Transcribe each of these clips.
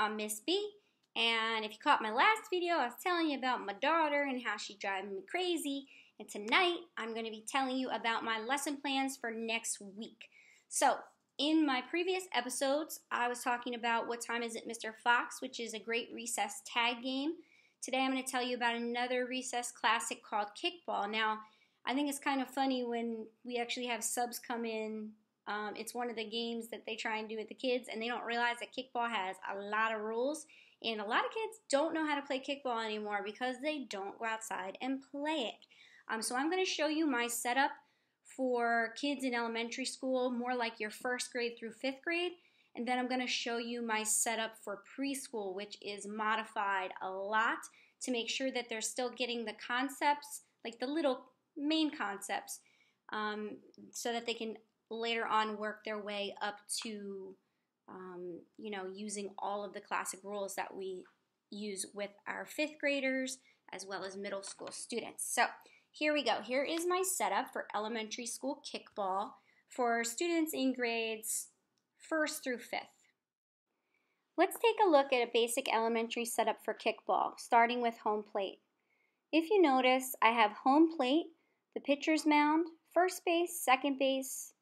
I'm Miss B, and if you caught my last video, I was telling you about my daughter and how she driving me crazy, and tonight I'm going to be telling you about my lesson plans for next week. So, in my previous episodes, I was talking about What Time Is It, Mr. Fox, which is a great recess tag game. Today I'm going to tell you about another recess classic called kickball. Now, I think it's kind of funny when we actually have subs come in. It's one of the games that they try and do with the kids, and they don't realize that kickball has a lot of rules, and a lot of kids don't know how to play kickball anymore because they don't go outside and play it. So I'm going to show you my setup for kids in elementary school, more like your first grade through fifth grade, and then I'm going to show you my setup for preschool, which is modified a lot to make sure that they're still getting the concepts, like the little main concepts, so that they can later on work their way up to, you know, using all of the classic rules that we use with our fifth graders as well as middle school students. So here we go. Here is my setup for elementary school kickball for students in grades 1st through 5th. Let's take a look at a basic elementary setup for kickball, starting with home plate. If you notice, I have home plate, the pitcher's mound, first base, second base,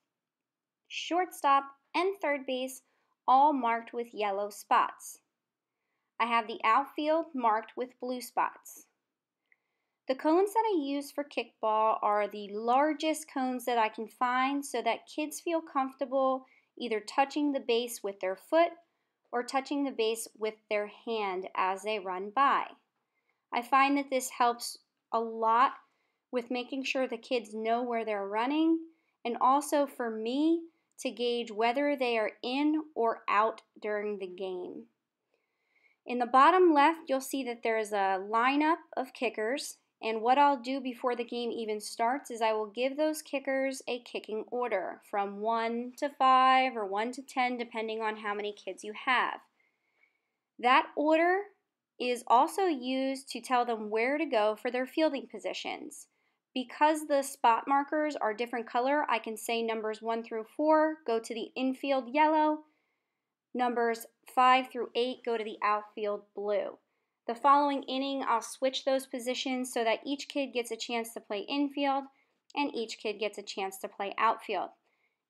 shortstop, and third base, all marked with yellow spots. I have the outfield marked with blue spots. The cones that I use for kickball are the largest cones that I can find so that kids feel comfortable either touching the base with their foot or touching the base with their hand as they run by. I find that this helps a lot with making sure the kids know where they're running, and also for me to gauge whether they are in or out during the game. In the bottom left, you'll see that there is a lineup of kickers, and what I'll do before the game even starts is I will give those kickers a kicking order from 1 to 5 or 1 to 10 depending on how many kids you have. That order is also used to tell them where to go for their fielding positions. Because the spot markers are different color, I can say numbers 1 through 4 go to the infield yellow, numbers 5 through 8 go to the outfield blue. The following inning, I'll switch those positions so that each kid gets a chance to play infield and each kid gets a chance to play outfield.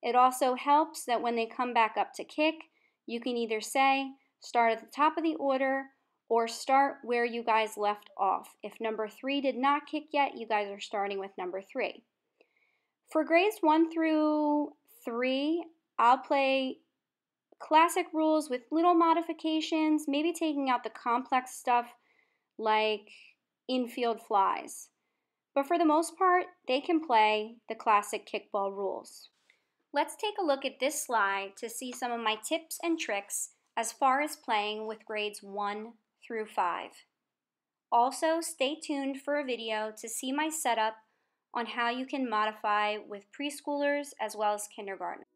It also helps that when they come back up to kick, you can either say start at the top of the order or start where you guys left off. If number 3 did not kick yet, you guys are starting with number 3. For grades 1 through 3, I'll play classic rules with little modifications, maybe taking out the complex stuff like infield flies. But for the most part, they can play the classic kickball rules. Let's take a look at this slide to see some of my tips and tricks as far as playing with grades 1 through 5. Also, stay tuned for a video to see my setup on how you can modify with preschoolers as well as kindergartners.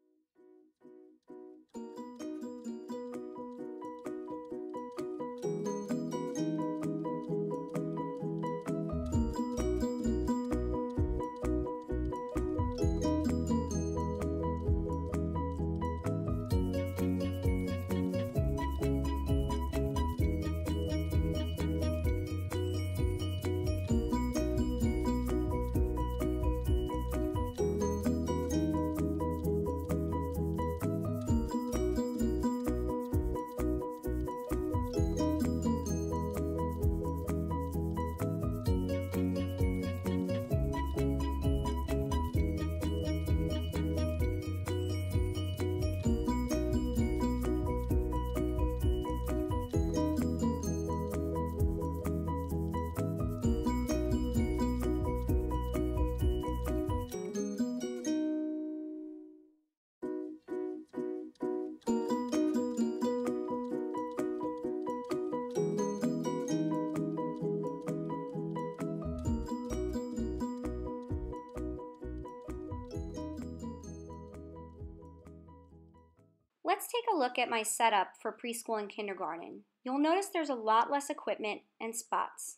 Let's take a look at my setup for preschool and kindergarten. You'll notice there's a lot less equipment and spots.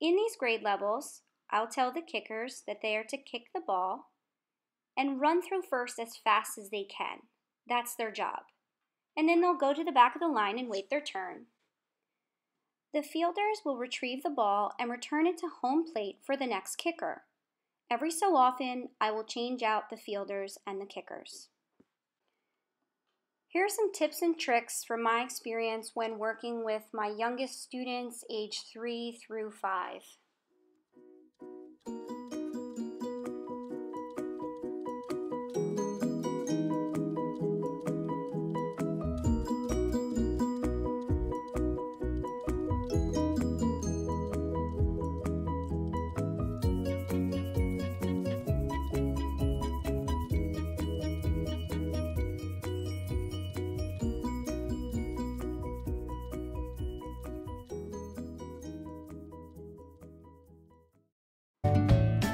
In these grade levels, I'll tell the kickers that they are to kick the ball and run through first as fast as they can. That's their job. and then they'll go to the back of the line and wait their turn. The fielders will retrieve the ball and return it to home plate for the next kicker. Every so often, I will change out the fielders and the kickers. Here are some tips and tricks from my experience when working with my youngest students, age 3 through 5.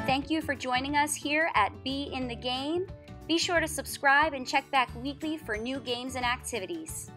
Thank you for joining us here at Bee in the Game. Be sure to subscribe and check back weekly for new games and activities.